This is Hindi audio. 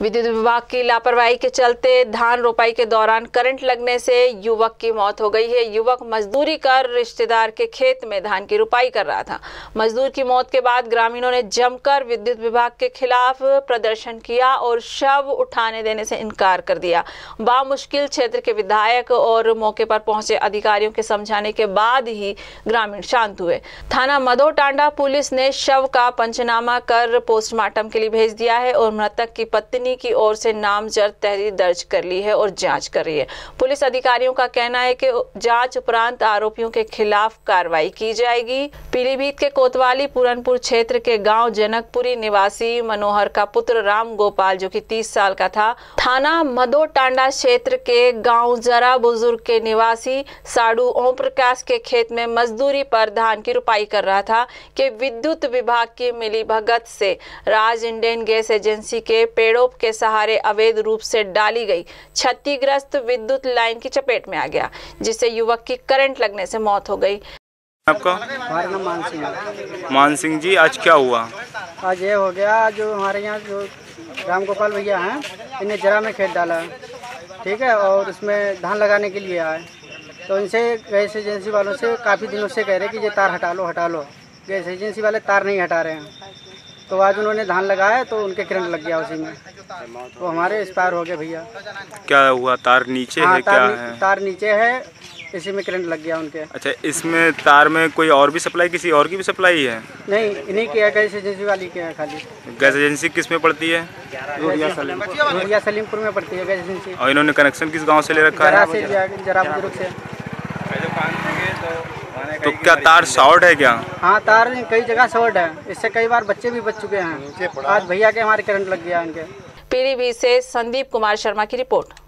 विद्युत विभाग की लापरवाही के चलते धान रोपाई के दौरान करंट लगने से युवक की मौत हो गई है। युवक मजदूरी कर रिश्तेदार के खेत में धान की रोपाई कर रहा था। मजदूर की मौत के बाद ग्रामीणों ने जमकर विद्युत विभाग के खिलाफ प्रदर्शन किया और शव उठाने देने से इनकार कर दिया। बामुश्किल क्षेत्र के विधायक और मौके पर पहुंचे अधिकारियों के समझाने के बाद ही ग्रामीण शांत हुए। थाना मदोटांडा पुलिस ने शव का पंचनामा कर पोस्टमार्टम के लिए भेज दिया है और मृतक की पत्नी की ओर से नामजद तहरीर दर्ज कर ली है और जांच कर रही है। पुलिस अधिकारियों का कहना है कि जांच उपरांत आरोपियों के खिलाफ कार्रवाई की जाएगी। पीलीभीत के कोतवाली पुरानपुर क्षेत्र के गांव जनकपुरी निवासी मनोहर का पुत्र राम गोपाल जो कि 30 साल का था, थाना मदोटांडा क्षेत्र के गांव जरा बुजुर्ग के निवासी साडू ओम प्रकाश के खेत में मजदूरी पर धान की रोपाई कर रहा था कि विद्युत विभाग की मिलीभगत से राज इंडियन गैस एजेंसी के पेड़ों के सहारे अवैध रूप से डाली गई क्षतिग्रस्त विद्युत लाइन की चपेट में आ गया, जिससे युवक की करंट लगने से मौत हो गई। आपका मानसिंह जी, आज क्या हुआ? आज ये हो गया, जो हमारे यहाँ जो राम गोपाल भैया हैं, इन्हें जरा में खेत डाला, ठीक है, और उसमें धान लगाने के लिए आए तो इनसे गैस एजेंसी वालों से काफ़ी दिनों से कह रहे कि ये तार हटा लो हटा लो, गैस एजेंसी वाले तार नहीं हटा रहे हैं। तो आज उन्होंने धान लगाया तो उनके करंट लग गया उसी में, तो हमारे एक्सपायर हो गए भैया। क्या हुआ? तार नीचे है? क्या है? तार नीचे है, इसी में करंट लग गया उनके। अच्छा, इसमें तार में कोई और भी सप्लाई, किसी और की भी सप्लाई है? नहीं, इन्हीं की है, गैस एजेंसी वाली की है खाली। गैस एजेंसी किस में पड़ती है? सलीमपुर में पड़ती है गैस एजेंसी। और इन्होंने कनेक्शन किस गाँव से ले रखा है? जरा बुजुर्ग से। तो क्या तार शॉर्ट है क्या? हाँ, तार कई जगह शॉर्ट है, इससे कई बार बच्चे भी बच चुके हैं। आज भैया के हमारे करंट लग गया इनके। पीलीभीत से संदीप कुमार शर्मा की रिपोर्ट।